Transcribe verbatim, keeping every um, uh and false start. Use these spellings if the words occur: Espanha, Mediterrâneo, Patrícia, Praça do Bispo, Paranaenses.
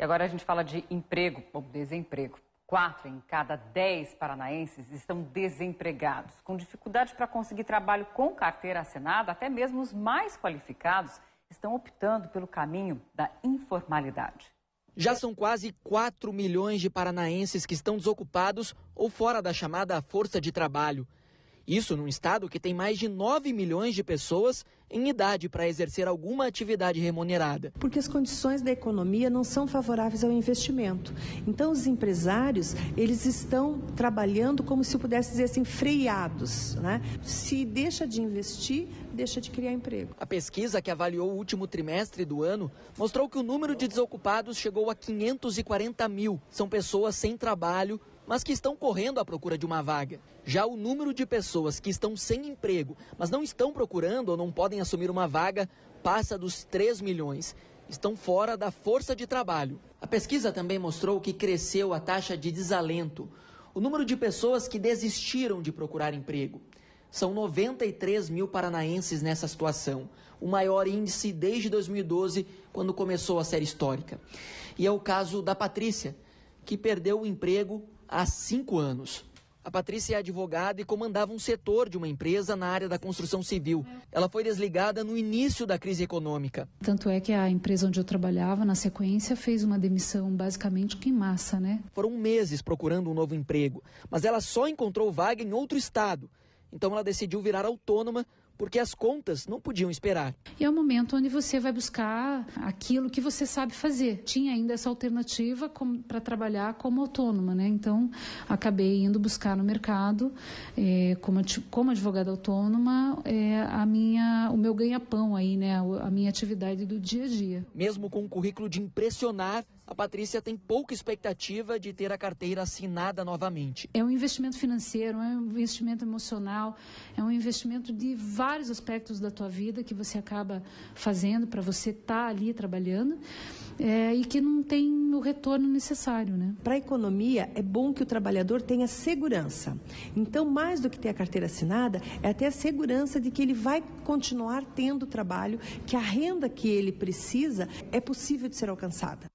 E agora a gente fala de emprego ou desemprego. Quatro em cada dez paranaenses estão desempregados, com dificuldade para conseguir trabalho com carteira assinada. Até mesmo os mais qualificados estão optando pelo caminho da informalidade. Já são quase quatro milhões de paranaenses que estão desocupados ou fora da chamada força de trabalho. Isso num estado que tem mais de nove milhões de pessoas em idade para exercer alguma atividade remunerada. Porque as condições da economia não são favoráveis ao investimento. Então os empresários, eles estão trabalhando como se pudesse dizer assim, freados, né? Se deixa de investir, deixa de criar emprego. A pesquisa que avaliou o último trimestre do ano mostrou que o número de desocupados chegou a quinhentos e quarenta mil. São pessoas sem trabalho, mas que estão correndo à procura de uma vaga. Já o número de pessoas que estão sem emprego, mas não estão procurando ou não podem assumir uma vaga, passa dos três milhões. Estão fora da força de trabalho. A pesquisa também mostrou que cresceu a taxa de desalento, o número de pessoas que desistiram de procurar emprego. São noventa e três mil paranaenses nessa situação, o maior índice desde dois mil e doze, quando começou a série histórica. E é o caso da Patrícia, que perdeu o emprego há cinco anos. A Patrícia é advogada e comandava um setor de uma empresa na área da construção civil. Ela foi desligada no início da crise econômica. Tanto é que a empresa onde eu trabalhava, na sequência, fez uma demissão basicamente em massa, né? Foram meses procurando um novo emprego, mas ela só encontrou vaga em outro estado. Então ela decidiu virar autônoma, porque as contas não podiam esperar. E é o momento onde você vai buscar aquilo que você sabe fazer. Tinha ainda essa alternativa para trabalhar como autônoma, né? Então, acabei indo buscar no mercado, é, como, como advogada autônoma, é, a minha, o meu ganha-pão aí, né? A minha atividade do dia a dia. Mesmo com um currículo de impressionar, a Patrícia tem pouca expectativa de ter a carteira assinada novamente. É um investimento financeiro, é um investimento emocional, é um investimento de vários aspectos da tua vida que você acaba fazendo para você estar ali trabalhando é, e que não tem o retorno necessário, né? Para a economia, é bom que o trabalhador tenha segurança. Então, mais do que ter a carteira assinada, é até a segurança de que ele vai continuar tendo trabalho, que a renda que ele precisa é possível de ser alcançada.